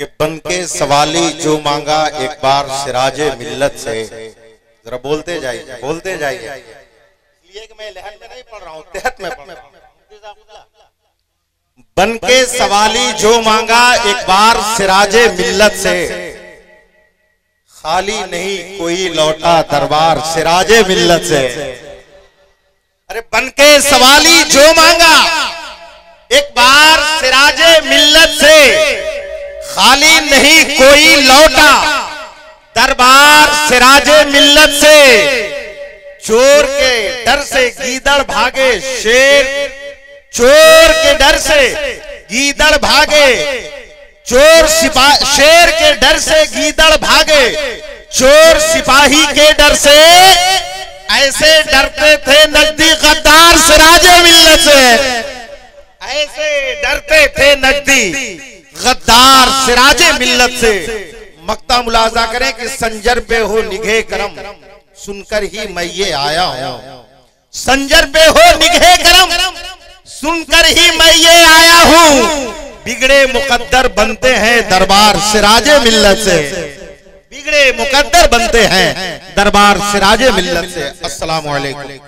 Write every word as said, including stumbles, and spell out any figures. कि बनके सवाली जो मांगा एक बार सिराजे मिल्लत से। जरा बोलते जाइए, बोलते जाइए, इसलिए कि मैं लहन में नहीं पढ़ रहा हूँ, तहत में पढ़ रहा हूँ। बनके सवाली जो मांगा एक बार सिराजे मिल्लत से, खाली नहीं कोई लौटा दरबार सिराजे मिल्लत से। अरे बनके सवाली जो मांगा एक बार सिराजे मिल्लत से, खाली नहीं कोई लौटा दरबार सिराजे मिल्लत से। चोर के डर से गीदड़ भागे शेर, चोर के डर से गीदड़ भागे, चोर सिपाही शेर के डर से गीदड़ भागे, चोर सिपाही के डर से ऐसे डरते थे नजदी गद्दार सिराजे मिल्लत से। ऐसे डरते थे नजदी गद्दार सिराजे मिल्लत से। मक्ता मुलाजा करें कि संजर पे हो निगहे करम, सुनकर ही मैं ये आया हूँ। संजर पे हो निगहे करम, सुनकर ही मैं ये आया हूँ। बिगड़े मुकद्दर बनते हैं दरबार सिराजे मिल्लत से, बिगड़े मुकद्दर बनते हैं दरबार सिराजे मिल्लत से। अस्सलाम वालेकुम।